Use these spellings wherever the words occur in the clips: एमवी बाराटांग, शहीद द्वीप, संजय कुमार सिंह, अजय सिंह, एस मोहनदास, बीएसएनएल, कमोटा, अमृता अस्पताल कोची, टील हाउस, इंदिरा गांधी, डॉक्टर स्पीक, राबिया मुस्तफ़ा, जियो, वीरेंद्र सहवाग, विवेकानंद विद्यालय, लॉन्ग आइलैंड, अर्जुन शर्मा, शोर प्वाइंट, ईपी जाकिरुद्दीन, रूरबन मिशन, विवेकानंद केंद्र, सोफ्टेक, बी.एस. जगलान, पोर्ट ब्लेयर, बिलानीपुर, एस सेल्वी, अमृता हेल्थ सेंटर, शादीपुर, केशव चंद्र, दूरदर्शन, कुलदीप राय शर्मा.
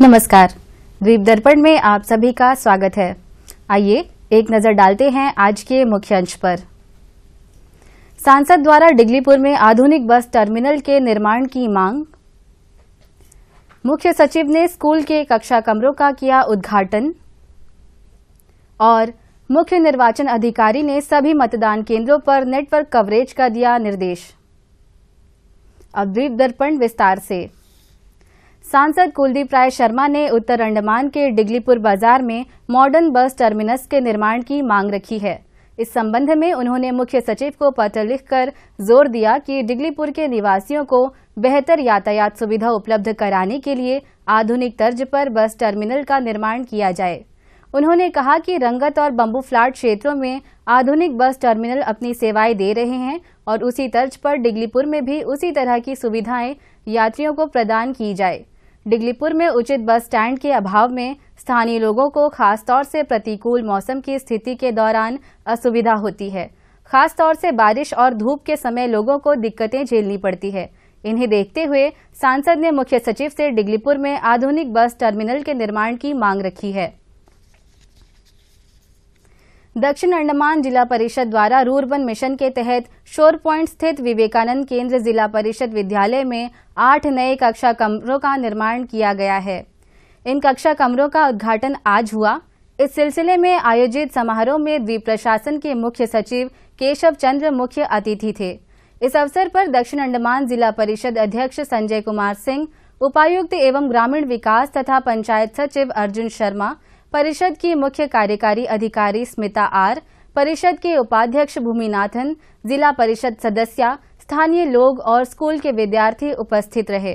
नमस्कार, द्वीप दर्पण में आप सभी का स्वागत है। आइए एक नजर डालते हैं आज के मुख्य अंश पर। सांसद द्वारा डिगलीपुर में आधुनिक बस टर्मिनल के निर्माण की मांग। मुख्य सचिव ने स्कूल के कक्षा कमरों का किया उद्घाटन। और मुख्य निर्वाचन अधिकारी ने सभी मतदान केंद्रों पर नेटवर्क कवरेज का दिया निर्देश। अब द्वीप दर्पण विस्तार से। सांसद कुलदीप राय शर्मा ने उत्तर अंडमान के डिगलीपुर बाजार में मॉडर्न बस टर्मिनस के निर्माण की मांग रखी है। इस संबंध में उन्होंने मुख्य सचिव को पत्र लिखकर जोर दिया कि डिगलीपुर के निवासियों को बेहतर यातायात सुविधा उपलब्ध कराने के लिए आधुनिक तर्ज पर बस टर्मिनल का निर्माण किया जाए। उन्होंने कहा कि रंगत और बंबू फ्लैट क्षेत्रों में आधुनिक बस टर्मिनल अपनी सेवाएं दे रहे हैं और उसी तर्ज पर डिगलीपुर में भी उसी तरह की सुविधाएं यात्रियों को प्रदान की जाए। डिगलीपुर में उचित बस स्टैंड के अभाव में स्थानीय लोगों को खासतौर से प्रतिकूल मौसम की स्थिति के दौरान असुविधा होती है। खासतौर से बारिश और धूप के समय लोगों को दिक्कतें झेलनी पड़ती है। इन्हें देखते हुए सांसद ने मुख्य सचिव से डिगलीपुर में आधुनिक बस टर्मिनल के निर्माण की मांग रखी है। दक्षिण अंडमान जिला परिषद द्वारा रूरबन मिशन के तहत शोर प्वाइंट स्थित विवेकानंद केंद्र जिला परिषद विद्यालय में 8 नए कक्षा कमरों का निर्माण किया गया है। इन कक्षा कमरों का उद्घाटन आज हुआ। इस सिलसिले में आयोजित समारोह में द्वीप प्रशासन के मुख्य सचिव केशव चंद्र मुख्य अतिथि थे। इस अवसर पर दक्षिण अंडमान जिला परिषद अध्यक्ष संजय कुमार सिंह, उपायुक्त एवं ग्रामीण विकास तथा पंचायत सचिव अर्जुन शर्मा, परिषद की मुख्य कार्यकारी अधिकारी स्मिता आर, परिषद के उपाध्यक्ष भूमिनाथन, जिला परिषद सदस्या, स्थानीय लोग और स्कूल के विद्यार्थी उपस्थित रहे।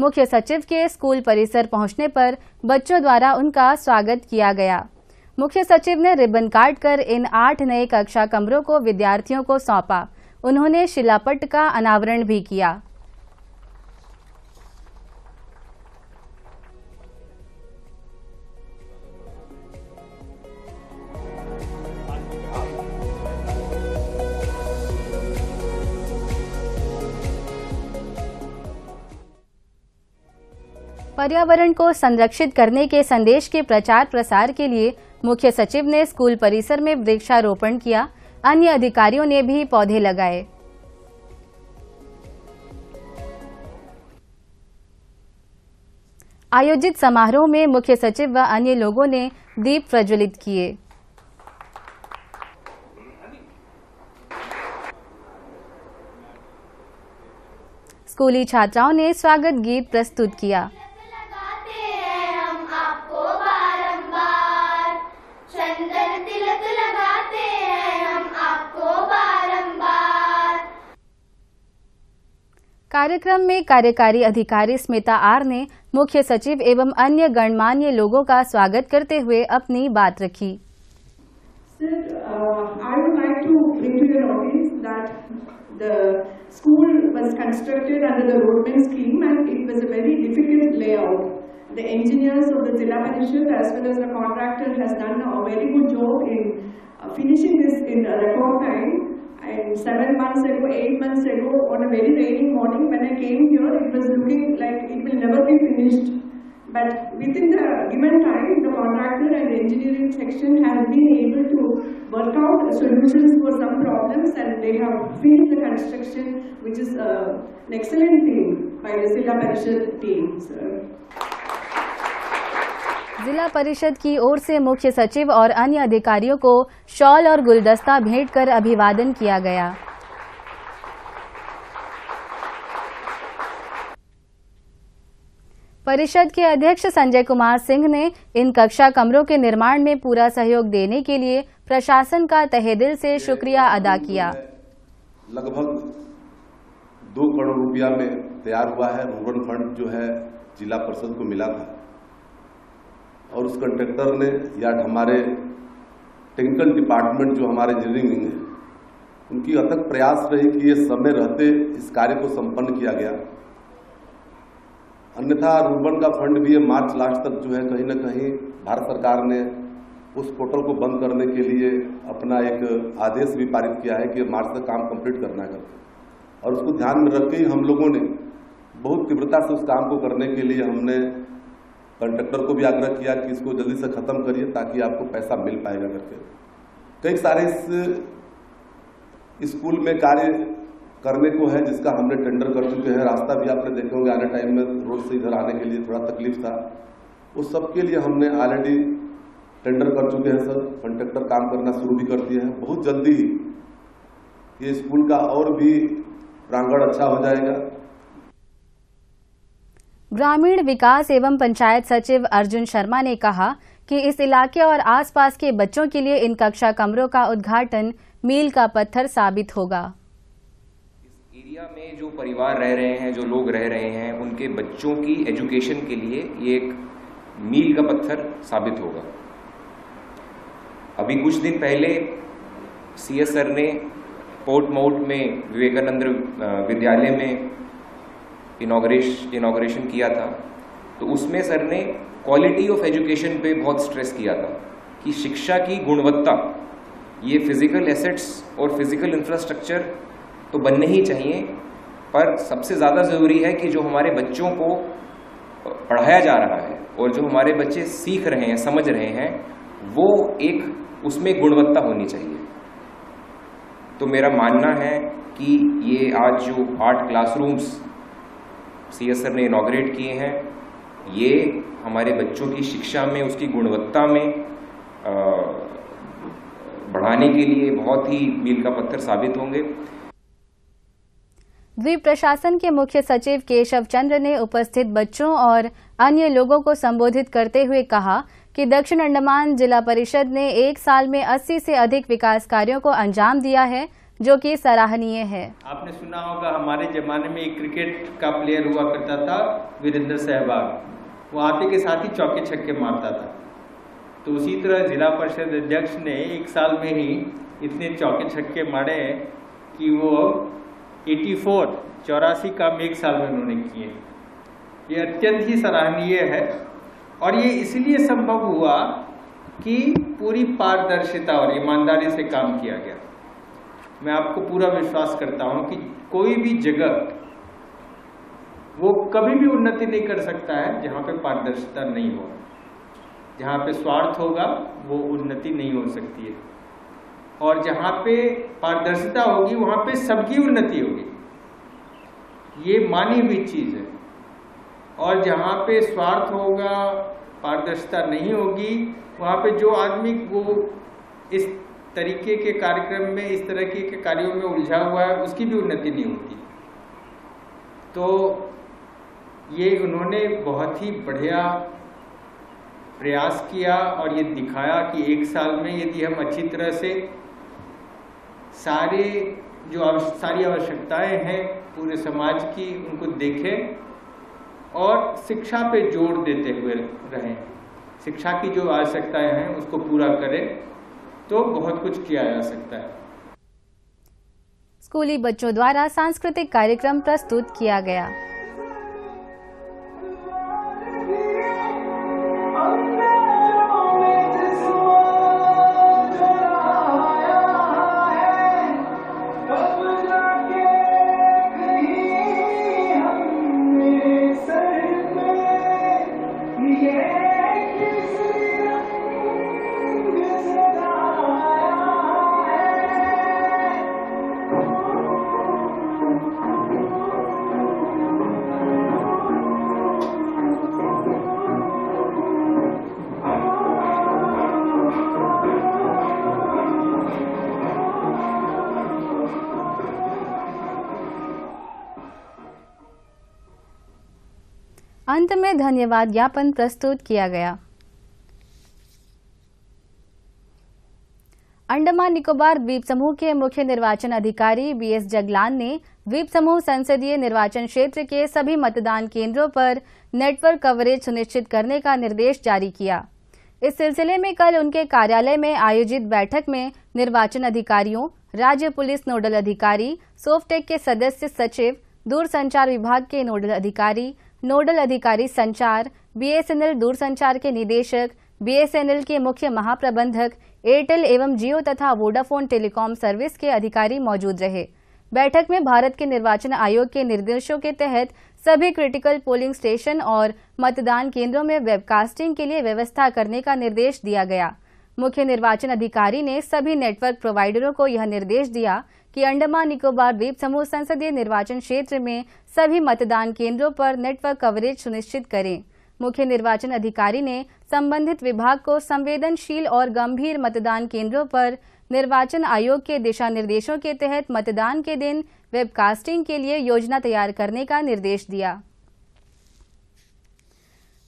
मुख्य सचिव के स्कूल परिसर पहुंचने पर बच्चों द्वारा उनका स्वागत किया गया। मुख्य सचिव ने रिबन काट कर इन 8 नए कक्षा कमरों को विद्यार्थियों को सौंपा। उन्होंने शिलापट का अनावरण भी किया। पर्यावरण को संरक्षित करने के संदेश के प्रचार प्रसार के लिए मुख्य सचिव ने स्कूल परिसर में वृक्षारोपण किया। अन्य अधिकारियों ने भी पौधे लगाए। आयोजित समारोह में मुख्य सचिव व अन्य लोगों ने दीप प्रज्वलित किए। स्कूली छात्राओं ने स्वागत गीत प्रस्तुत किया। कार्यक्रम में कार्यकारी अधिकारी स्मिता आर ने मुख्य सचिव एवं अन्य गणमान्य लोगों का स्वागत करते हुए अपनी बात रखी। The engineers of the Zilla Parishad as well as the contractor has done a very good job in finishing this in a record time. And 7 months ago, 8 months ago, on a very rainy morning when I came here, it was looking like it will never be finished. But within the given time, the contractor and engineering section have been able to work out solutions for some problems, and they have finished the construction, which is an excellent thing by the Zilla Parishad team, sir. जिला परिषद की ओर से मुख्य सचिव और अन्य अधिकारियों को शॉल और गुलदस्ता भेंट कर अभिवादन किया गया। परिषद के अध्यक्ष संजय कुमार सिंह ने इन कक्षा कमरों के निर्माण में पूरा सहयोग देने के लिए प्रशासन का तहेदिल से शुक्रिया अदा किया। लगभग 2 करोड़ रुपया में तैयार हुआ है। रूरबन फंड जो है जिला परिषद को मिला था और उस कंट्रैक्टर ने या हमारे टेक्निकल डिपार्टमेंट जो हमारे इंजीनियरिंग विंग है उनकी अथक प्रयास रही कि ये समय रहते इस कार्य को संपन्न किया गया। अन्यथा रूरबन का फंड भी ये मार्च लास्ट तक जो है कहीं ना कहीं भारत सरकार ने उस पोर्टल को बंद करने के लिए अपना एक आदेश भी पारित किया है कि मार्च तक काम कंप्लीट करना है और उसको ध्यान में रख के हम लोगों ने बहुत तीव्रता से उस काम को करने के लिए हमने कॉन्ट्रैक्टर को भी आग्रह किया कि इसको जल्दी से ख़त्म करिए ताकि आपको पैसा मिल पाएगा करके। कई सारे इस स्कूल में कार्य करने को है जिसका हमने टेंडर कर चुके हैं। रास्ता भी आपने देखे होंगे आने टाइम में रोड से इधर आने के लिए थोड़ा तकलीफ था, उस सब के लिए हमने ऑलरेडी टेंडर कर चुके हैं सर। कॉन्ट्रैक्टर काम करना शुरू भी कर दिए हैं। बहुत जल्दी ये स्कूल का और भी प्रांगण अच्छा हो जाएगा। ग्रामीण विकास एवं पंचायत सचिव अर्जुन शर्मा ने कहा कि इस इलाके और आसपास के बच्चों के लिए इन कक्षा कमरों का उद्घाटन मील का पत्थर साबित होगा। इस एरिया में जो परिवार रह रहे हैं, जो लोग रह रहे हैं, उनके बच्चों की एजुकेशन के लिए ये एक मील का पत्थर साबित होगा। अभी कुछ दिन पहले सीएस सर ने पोर्ट मोर्ट में विवेकानंद विद्यालय में इनॉग्रेशन किया था, तो उसमें सर ने क्वालिटी ऑफ एजुकेशन पे बहुत स्ट्रेस किया था कि शिक्षा की गुणवत्ता, ये फिजिकल एसेट्स और फिजिकल इंफ्रास्ट्रक्चर तो बनने ही चाहिए, पर सबसे ज़्यादा ज़रूरी है कि जो हमारे बच्चों को पढ़ाया जा रहा है और जो हमारे बच्चे सीख रहे हैं, समझ रहे हैं, वो एक उसमें गुणवत्ता होनी चाहिए। तो मेरा मानना है कि ये आज जो 8 क्लासरूम्स सीएसआर ने इनॉग्रेट किए हैं, ये हमारे बच्चों की शिक्षा में, उसकी गुणवत्ता में बढ़ाने के लिए बहुत ही मील का पत्थर साबित होंगे। द्वीप प्रशासन के मुख्य सचिव केशव चंद्र ने उपस्थित बच्चों और अन्य लोगों को संबोधित करते हुए कहा कि दक्षिण अंडमान जिला परिषद ने एक साल में 80 से अधिक विकास कार्यों को अंजाम दिया है, जो कि सराहनीय है। आपने सुना होगा हमारे जमाने में एक क्रिकेट का प्लेयर हुआ करता था वीरेंद्र सहवाग, वो आते के साथ ही चौके छक्के मारता था। तो उसी तरह जिला परिषद अध्यक्ष ने एक साल में ही इतने चौके छक्के मारे कि वो 84 काम एक साल में उन्होंने किए। ये अत्यंत ही सराहनीय है और ये इसलिए संभव हुआ कि पूरी पारदर्शिता और ईमानदारी से काम किया गया। मैं आपको पूरा विश्वास करता हूं कि कोई भी जगह वो कभी भी उन्नति नहीं कर सकता है जहां पे पारदर्शिता नहीं हो, जहां पे स्वार्थ होगा वो उन्नति नहीं हो सकती है, और जहां पे पारदर्शिता होगी वहां पे सबकी उन्नति होगी। ये मानी हुई चीज है। और जहां पे स्वार्थ होगा, पारदर्शिता नहीं होगी, वहां पे जो आदमी को इस तरीके के कार्यक्रम में, इस तरह के कार्यों में उलझा हुआ है, उसकी भी उन्नति नहीं होती। तो ये उन्होंने बहुत ही बढ़िया प्रयास किया और ये दिखाया कि एक साल में यदि हम अच्छी तरह से सारी आवश्यकताएं हैं पूरे समाज की, उनको देखें और शिक्षा पे जोर देते हुए रहें, शिक्षा की जो आवश्यकताएं हैं उसको पूरा करें, तो बहुत कुछ किया जा सकता है। स्कूली बच्चों द्वारा सांस्कृतिक कार्यक्रम प्रस्तुत किया गया। अंत में धन्यवाद ज्ञापन प्रस्तुत किया गया। अंडमान निकोबार द्वीप समूह के मुख्य निर्वाचन अधिकारी बी.एस. जगलान ने द्वीप समूह संसदीय निर्वाचन क्षेत्र के सभी मतदान केंद्रों पर नेटवर्क कवरेज सुनिश्चित करने का निर्देश जारी किया। इस सिलसिले में कल उनके कार्यालय में आयोजित बैठक में निर्वाचन अधिकारियों, राज्य पुलिस नोडल अधिकारी, सोफ्टेक के सदस्य सचिव, दूरसंचार विभाग के नोडल अधिकारी संचार, बीएसएनएल दूरसंचार के निदेशक, बीएसएनएल के मुख्य महाप्रबंधक, एयरटेल एवं जियो तथा वोडाफोन टेलीकॉम सर्विस के अधिकारी मौजूद रहे। बैठक में भारत के निर्वाचन आयोग के निर्देशों के तहत सभी क्रिटिकल पोलिंग स्टेशन और मतदान केंद्रों में वेबकास्टिंग के लिए व्यवस्था करने का निर्देश दिया गया। मुख्य निर्वाचन अधिकारी ने सभी नेटवर्क प्रोवाइडरों को यह निर्देश दिया कि अंडमान निकोबार द्वीप समूह संसदीय निर्वाचन क्षेत्र में सभी मतदान केंद्रों पर नेटवर्क कवरेज सुनिश्चित करें। मुख्य निर्वाचन अधिकारी ने संबंधित विभाग को संवेदनशील और गंभीर मतदान केंद्रों पर निर्वाचन आयोग के दिशा निर्देशों के तहत मतदान के दिन वेबकास्टिंग के लिए योजना तैयार करने का निर्देश दिया।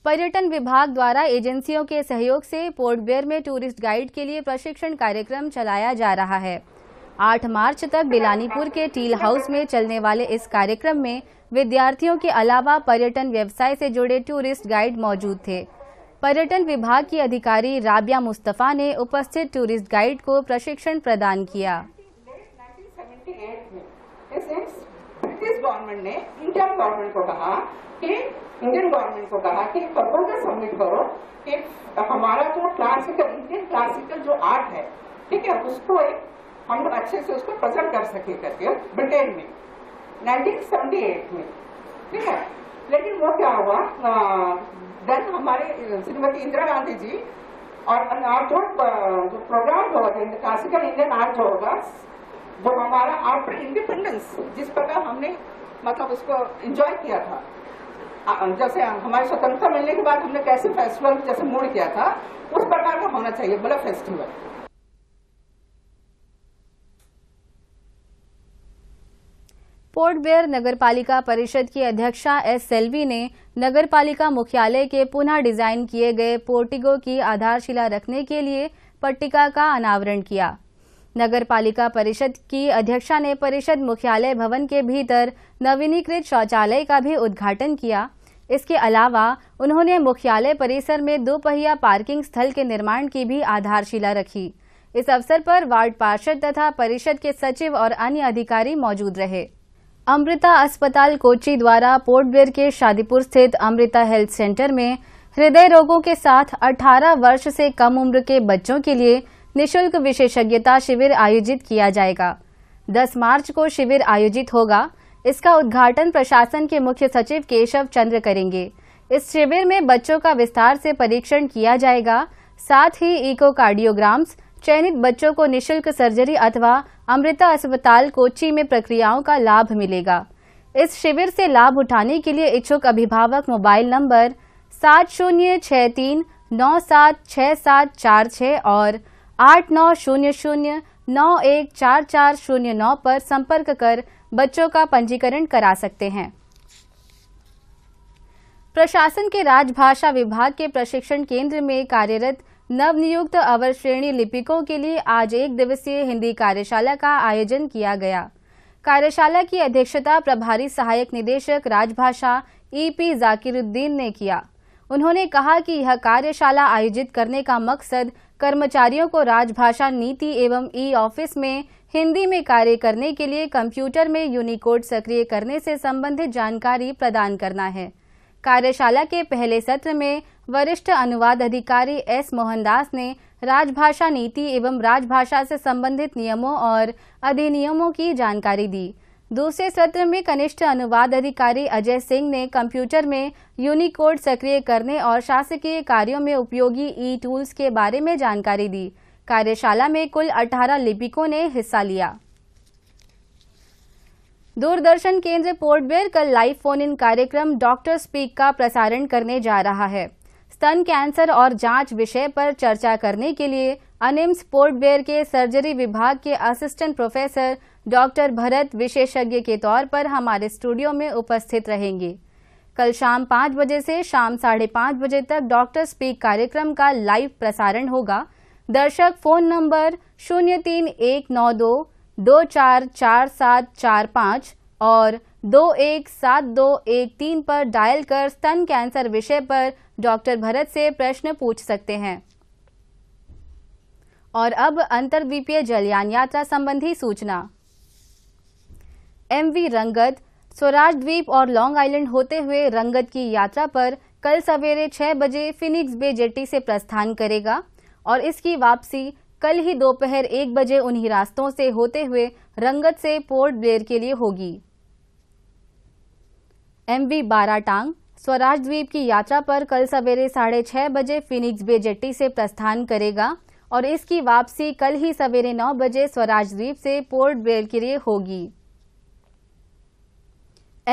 पर्यटन विभाग द्वारा एजेंसियों के सहयोग से पोर्ट ब्लेयर में टूरिस्ट गाइड के लिए प्रशिक्षण कार्यक्रम चलाया जा रहा है। 8 मार्च तक बिलानीपुर के टील हाउस में चलने वाले इस कार्यक्रम में विद्यार्थियों के अलावा पर्यटन व्यवसाय से जुड़े टूरिस्ट गाइड मौजूद थे। पर्यटन विभाग की अधिकारी राबिया मुस्तफ़ा ने उपस्थित टूरिस्ट गाइड को प्रशिक्षण प्रदान किया। गवर्नमेंट ने इंडियन गवर्नमेंट को कहा कि प्रपोजल सबमिट करो कि हमारा जो क्लासिकल इंडियन क्लासिकल जो आर्ट है, ठीक है, उसको एक हम लोग अच्छे से उसको प्रेजेंट कर सके करके ब्रिटेन में 1978 में, ठीक है। लेकिन वो क्या हुआ, देन हमारे श्रीमती इंदिरा गांधी जी और जो प्रोग्राम होगा क्लासिकल इंडियन आर्ट जो होगा वो हमारा आफ्टर इंडिपेंडेंस जिस प्रकार हमने मतलब उसको एंजॉय किया था, जैसे हमारे स्वतंत्रता मिलने के बाद हमने कैसे फेस्टिवल जैसे मूड किया था उस प्रकार का होना चाहिए बड़ा फेस्टिवल। पोर्ट ब्लेयर नगरपालिका परिषद की अध्यक्षा एस सेल्वी ने नगरपालिका मुख्यालय के पुनः डिजाइन किए गए पोर्टिको की आधारशिला रखने के लिए पट्टिका का अनावरण किया। नगरपालिका परिषद की अध्यक्षा ने परिषद मुख्यालय भवन के भीतर नवीनीकृत शौचालय का भी उद्घाटन किया। इसके अलावा उन्होंने मुख्यालय परिसर में दोपहिया पार्किंग स्थल के निर्माण की भी आधारशिला रखी। इस अवसर पर वार्ड पार्षद तथा परिषद के सचिव और अन्य अधिकारी मौजूद रहे। अमृता अस्पताल कोची द्वारा पोर्ट ब्लेयर के शादीपुर स्थित अमृता हेल्थ सेंटर में हृदय रोगों के साथ 18 वर्ष से कम उम्र के बच्चों के लिए निशुल्क विशेषज्ञता शिविर आयोजित किया जाएगा। 10 मार्च को शिविर आयोजित होगा। इसका उद्घाटन प्रशासन के मुख्य सचिव केशव चंद्र करेंगे। इस शिविर में बच्चों का विस्तार से परीक्षण किया जाएगा, साथ ही इकोकार्डियोग्राम्स, चयनित बच्चों को निशुल्क सर्जरी अथवा अमृता अस्पताल कोची में प्रक्रियाओं का लाभ मिलेगा। इस शिविर से लाभ उठाने के लिए इच्छुक अभिभावक मोबाइल नंबर 7063976746 और 8900914409 पर संपर्क कर बच्चों का पंजीकरण करा सकते हैं। प्रशासन के राजभाषा विभाग के प्रशिक्षण केंद्र में कार्यरत नवनियुक्त अवर श्रेणी लिपिकों के लिए आज 1 दिवसीय हिंदी कार्यशाला का आयोजन किया गया। कार्यशाला की अध्यक्षता प्रभारी सहायक निदेशक राजभाषा ईपी जाकिरुद्दीन ने किया। उन्होंने कहा कि यह कार्यशाला आयोजित करने का मकसद कर्मचारियों को राजभाषा नीति एवं ई ऑफिस में हिंदी में कार्य करने के लिए कंप्यूटर में यूनिकोड सक्रिय करने से संबंधित जानकारी प्रदान करना है। कार्यशाला के पहले सत्र में वरिष्ठ अनुवाद अधिकारी एस मोहनदास ने राजभाषा नीति एवं राजभाषा से संबंधित नियमों और अधिनियमों की जानकारी दी। दूसरे सत्र में कनिष्ठ अनुवाद अधिकारी अजय सिंह ने कंप्यूटर में यूनिकोड सक्रिय करने और शासकीय कार्यों में उपयोगी ई टूल्स के बारे में जानकारी दी। कार्यशाला में कुल 18 लिपिकों ने हिस्सा लिया। दूरदर्शन केंद्र पोर्ट ब्लेयर कल लाइव फोन इन कार्यक्रम डॉक्टर स्पीक का प्रसारण करने जा रहा है। स्तन कैंसर और जांच विषय पर चर्चा करने के लिए एनिम्स पोर्ट ब्लेयर के सर्जरी विभाग के असिस्टेंट प्रोफेसर डॉक्टर भरत विशेषज्ञ के तौर पर हमारे स्टूडियो में उपस्थित रहेंगे। कल शाम 5 बजे से शाम 5:30 बजे तक डॉक्टर स्पीक कार्यक्रम का लाइव प्रसारण होगा। दर्शक फोन नंबर 03192244745 और 217213 पर डायल कर स्तन कैंसर विषय पर डॉक्टर भरत से प्रश्न पूछ सकते हैं। और अब अंतर्द्वीपीय जलयान यात्रा संबंधी सूचना। एमवी रंगत स्वराज द्वीप और लॉन्ग आइलैंड होते हुए रंगत की यात्रा पर कल सवेरे 6 बजे फिनिक्स बे जेट्टी से प्रस्थान करेगा और इसकी वापसी कल ही दोपहर 1 बजे उन्हीं रास्तों से होते हुए रंगत से पोर्ट ब्लेयर के लिए होगी। एमवी बाराटांग स्वराज द्वीप की यात्रा पर कल सवेरे 6:30 बजे फिनिक्स बे जेट्टी से प्रस्थान करेगा और इसकी वापसी कल ही सवेरे 9 बजे स्वराज द्वीप से पोर्ट ब्लेयर के लिए होगी।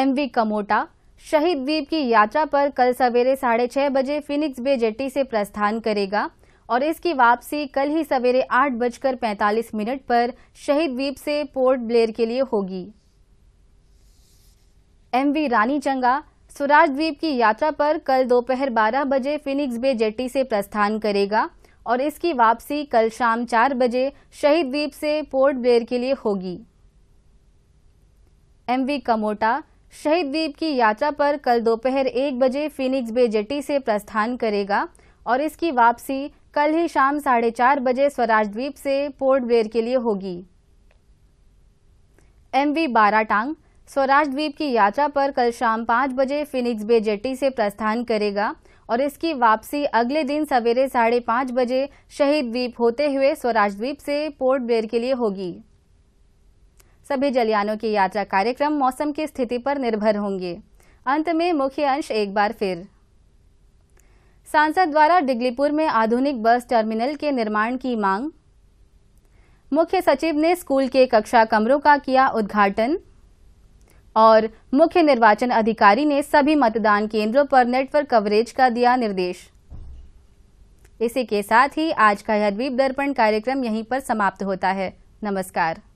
एमवी कमोटा शहीद द्वीप की यात्रा पर कल सवेरे 6:30 बजे फिनिक्स बे जेट्टी से प्रस्थान करेगा और इसकी वापसी कल ही सवेरे 8:45 पर शहीद द्वीप से पोर्ट ब्लेयर के लिए होगी। एमवी रानीचंगा स्वराज द्वीप की यात्रा पर कल दोपहर 12 बजे फिनिक्स बे जेट्टी से प्रस्थान करेगा और इसकी वापसी कल शाम 4 बजे शहीद द्वीप से पोर्ट ब्लेयर के लिए होगी। एमवी कमोटा शहीद द्वीप की यात्रा पर कल दोपहर 1 बजे फिनिक्स बे जेट्टी से प्रस्थान करेगा और इसकी वापसी कल ही शाम 4:30 बजे स्वराज द्वीप से पोर्ट ब्लेयर के लिए होगी। एमवी बाराटांग स्वराज द्वीप की यात्रा पर कल शाम 5 बजे फिनिक्स बे जेट्टी से प्रस्थान करेगा और इसकी वापसी अगले दिन सवेरे 5:30 बजे शहीद द्वीप होते हुए स्वराज द्वीप से पोर्ट ब्लेयर के लिए होगी। सभी जलयानों की यात्रा कार्यक्रम मौसम की स्थिति पर निर्भर होंगे। अंत में मुख्य अंश एक बार फिर। सांसद द्वारा डिगलीपुर में आधुनिक बस टर्मिनल के निर्माण की मांग। मुख्य सचिव ने स्कूल के कक्षा कमरों का किया उद्घाटन और मुख्य निर्वाचन अधिकारी ने सभी मतदान केंद्रों पर नेटवर्क कवरेज का दिया निर्देश। इसी के साथ ही आज का यह द्वीप दर्पण कार्यक्रम यहीं पर समाप्त होता है। नमस्कार।